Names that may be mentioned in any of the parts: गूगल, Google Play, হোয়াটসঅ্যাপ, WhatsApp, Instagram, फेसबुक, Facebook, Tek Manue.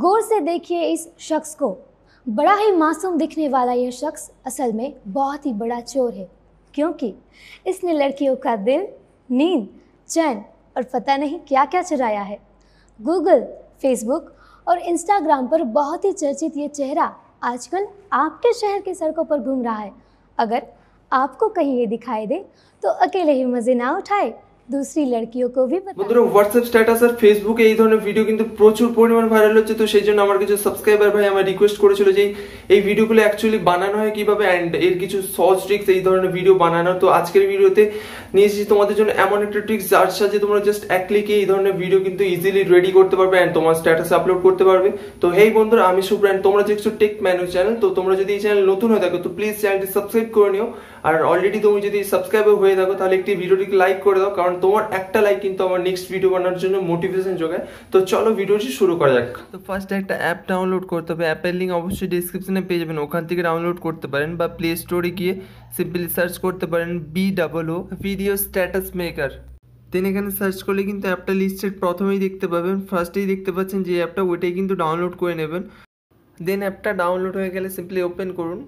गौर से देखिए इस शख्स को। बड़ा ही मासूम दिखने वाला यह शख्स असल में बहुत ही बड़ा चोर है, क्योंकि इसने लड़कियों का दिल, नींद, चैन और पता नहीं क्या क्या चुराया है। गूगल, फेसबुक और इंस्टाग्राम पर बहुत ही चर्चित ये चेहरा आजकल आपके शहर की सड़कों पर घूम रहा है। अगर आपको कहीं ये दिखाई दे तो अकेले ही मजे ना उठाए, दूसरी लड़कियों को भी बता। बंधुরা WhatsApp স্ট্যাটাস আর ফেসবুকে এই ধরনের ভিডিও কিন্তু প্রচুর পরিমাণ ভাইরাল হচ্ছে। তো সেই জন্য আমার কিছু সাবস্ক্রাইবার ভাই আমার রিকোয়েস্ট করেছিল যে এই ভিডিওগুলো অ্যাকচুয়ালি বানানো হয় কিভাবে এন্ড এর কিছু সহজ ট্রিক্স এই ধরনের ভিডিও বানানোর। তো আজকের ভিডিওতে নিয়ে এসেছি তোমাদের জন্য এমন একটা ট্রিক্স যার সাহায্যে তোমরা জাস্ট এক ক্লিকে এই ধরনের ভিডিও কিন্তু ইজিলি রেডি করতে পারবে এন্ড তোমার স্ট্যাটাসে আপলোড করতে পারবে। তো হেই বন্ধুরা, আমি সুব্রান, তোমরা দেখছো টেক ম্যানু চ্যানেল। তো তোমরা যদি এই চ্যানেল নতুন হয়ে থাকো তো প্লিজ চ্যানেলটি সাবস্ক্রাইব করে নিও, আর অলরেডি তুমি যদি সাবস্ক্রাইবার হয়ে থাকো তাহলে একটি ভিডিওটিকে লাইক করে দাও, কারণ তোমার একটা লাইক কিন্তু আমার নেক্সট ভিডিও বানানোর জন্য মোটিভেশন যোগায়। তো চলো ভিডিওটি শুরু করা যাক। তো ফার্স্ট একটা অ্যাপ ডাউনলোড করতে হবে, অ্যাপের লিঙ্ক অবশ্যই ডিসক্রিপশনে পেয়ে যাবেন, ওখান থেকে ডাউনলোড করতে পারেন বা প্লে স্টোরে গিয়ে সিম্পলি সার্চ করতে পারেন BOO video status maker. Then এখানে সার্চ করলে কিন্তু অ্যাপটা লিস্টেড প্রথমেই দেখতে পাবেন, ফার্স্টেই দেখতে পাচ্ছেন যে অ্যাপটা ওইটাই কিন্তু ডাউনলোড করে নেবেন। দেন অ্যাপটা ডাউনলোড হয়ে গেলে সিম্পলি ওপেন করুন,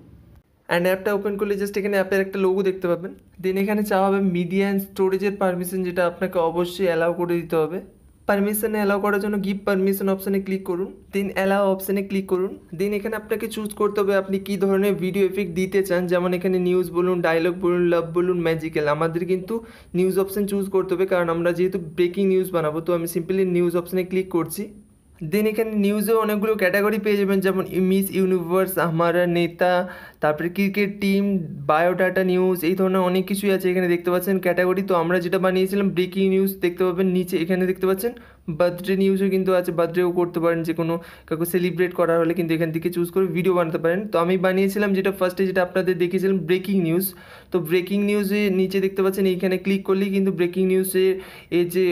অ্যান্ড অ্যাপটা ওপেন করলে জাস্ট এখানে অ্যাপের একটা লোগো দেখতে পাবেন। দেন এখানে চাওয়া হবে মিডিয়া অ্যান্ড স্টোরেজের পারমিশন, যেটা আপনাকে অবশ্যই অ্যালাউ করে দিতে হবে। পারমিশনে অ্যালাউ করার জন্য গিভ পারমিশন অপশানে ক্লিক করুন, দেন অ্যালাউ অপশানে ক্লিক করুন। দেন এখানে আপনাকে চুজ করতে হবে আপনি কী ধরনের ভিডিও এফেক্ট দিতে চান, যেমন এখানে নিউজ বলুন, ডায়লগ বলুন, লাভ বলুন, ম্যাজিক্যাল। আমাদের কিন্তু নিউজ অপশান চুজ করতে হবে, কারণ আমরা যেহেতু ব্রেকিং নিউজ বানাবো। তো আমি সিম্পলি নিউজ অপশানে ক্লিক করছি। দেন এখানে নিউজে অনেকগুলো ক্যাটাগরি পেয়ে যাবেন, যেমন মিস ইউনিভার্স, আমারা নেতা, তারপরে ক্রিকেট টিম, বায়োডাটা নিউজ, এই ধরনের অনেক কিছুই আছে। এখানে দেখতে পাচ্ছেন ক্যাটাগরি। তো আমরা যেটা বানিয়েছিলাম ব্রেকিং নিউজ দেখতে পাবেন নিচে। এখানে দেখতে পাচ্ছেন বার্থডে নিউজও কিন্তু আছে, বার্থডেও করতে পারেন, যে কোনো কাউকে সেলিব্রেট করা হলে কিন্তু এখান থেকে চুজ করে ভিডিও বানাতে পারেন। তো আমি বানিয়েছিলাম যেটা ফার্স্টে, যেটা আপনাদের দেখিয়েছিলাম ব্রেকিং নিউজ। তো ব্রেকিং নিউজে নিচে দেখতে পাচ্ছেন এইখানে ক্লিক করলেই কিন্তু ব্রেকিং নিউজের এই যে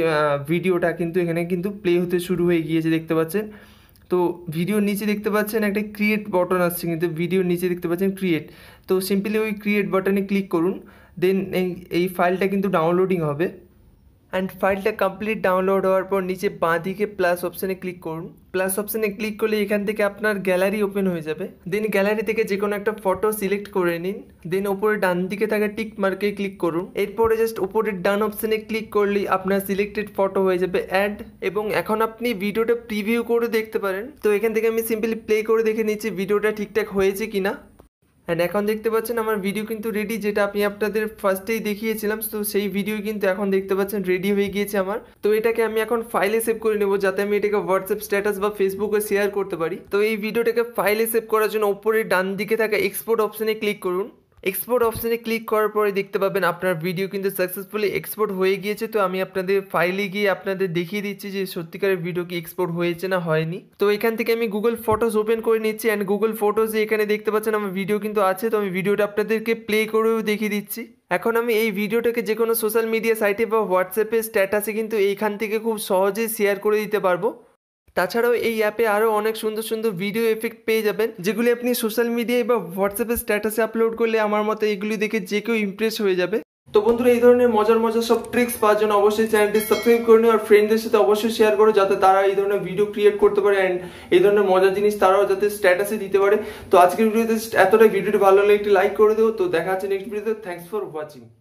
ভিডিওটা কিন্তু এখানে কিন্তু প্লে হতে শুরু হয়ে গিয়েছে দেখতে পাচ্ছেন। তো ভিডিওর নিচে দেখতে পাচ্ছেন একটা ক্রিয়েট বটন আসছে, কিন্তু ভিডিওর নিচে দেখতে পাচ্ছেন ক্রিয়েট। তো সিম্পলি ওই ক্রিয়েট বাটনে ক্লিক করুন। দেন এই ফাইলটা কিন্তু ডাউনলোডিং হবে, অ্যান্ড ফাইলটা কমপ্লিট ডাউনলোড হওয়ার পর নিচে বাঁ দিকে প্লাস অপশানে ক্লিক করুন। প্লাস অপশানে ক্লিক করলে এখান থেকে আপনার গ্যালারি ওপেন হয়ে যাবে। দেন গ্যালারি থেকে যে কোনো একটা ফটো সিলেক্ট করে নিন। দেন ওপরে ডান দিকে থাকা টিক মার্কে ক্লিক করুন। এরপরে জাস্ট ওপরের ডান অপশানে ক্লিক করলেই আপনার সিলেক্টেড ফটো হয়ে যাবে অ্যাড, এবং এখন আপনি ভিডিওটা প্রিভিউ করে দেখতে পারেন। তো এখান থেকে আমি সিম্পলি প্লে করে দেখে নিচ্ছি ভিডিওটা ঠিকঠাক হয়েছে কি না। অ্যান্ড এখন দেখতে পাচ্ছেন আমার ভিডিও কিন্তু রেডি, যেটা আমি আপনাদের ফার্স্টেই দেখিয়েছিলাম। তো সেই ভিডিও কিন্তু এখন দেখতে পাচ্ছেন রেডি হয়ে গিয়েছে আমার। তো এটাকে আমি এখন ফাইলে সেভ করে নেব, যাতে আমি এটাকে হোয়াটসঅ্যাপ স্ট্যাটাস বা ফেসবুকে শেয়ার করতে পারি। তো এই ভিডিওটাকে ফাইলে সেভ করার জন্য ওপরে ডান দিকে থাকা এক্সপোর্ট অপশানে ক্লিক করুন। এক্সপোর্ট অপশানে ক্লিক করার পরে দেখতে পাবেন আপনার ভিডিও কিন্তু সাকসেসফুলি এক্সপোর্ট হয়ে গিয়েছে। তো আমি আপনাদের ফাইলে গিয়ে আপনাদের দেখিয়ে দিচ্ছি যে সত্যিকারের ভিডিও কি এক্সপোর্ট হয়েছে না হয়নি। তো এখান থেকে আমি গুগল ফটোজ ওপেন করে নিচ্ছি, অ্যান্ড গুগল ফটোজে এখানে দেখতে পাচ্ছেন আমার ভিডিও কিন্তু আছে। তো আমি ভিডিওটা আপনাদেরকে প্লে করেও দেখিয়ে দিচ্ছি। এখন আমি এই ভিডিওটাকে যে কোনো সোশ্যাল মিডিয়া সাইটে বা হোয়াটসঅ্যাপে স্ট্যাটাসে কিন্তু এইখান থেকে খুব সহজেই শেয়ার করে দিতে পারবো। তাছাড়াও এই অ্যাপে আরও অনেক সুন্দর সুন্দর ভিডিও এফেক্ট পেয়ে যাবেন, যেগুলি আপনি সোশ্যাল মিডিয়ায় বা হোয়াটসঅ্যাপে স্ট্যাটাসে আপলোড করলে আমার মতে এগুলি দেখে যে কেউ ইমপ্রেস হয়ে যাবে। তো বন্ধুরা, এই ধরনের মজার মজার সব ট্রিক্স পাওয়ার জন্য অবশ্যই চ্যানেলটি সাবস্ক্রাইব করে নিও, আর ফ্রেন্ডদের সাথে অবশ্যই শেয়ার করো, যাতে তারা এই ধরনের ভিডিও ক্রিয়েট করতে পারে অ্যান্ড এই ধরনের মজার জিনিস তারাও যাতে স্ট্যাটাসে দিতে পারে। তো আজকের ভিডিওতে এতটাই। ভিডিওটি ভালো লাগলে একটি লাইক করে দেবো। তো দেখা হচ্ছে নেক্সট ভিডিওতে। Thanks for watching.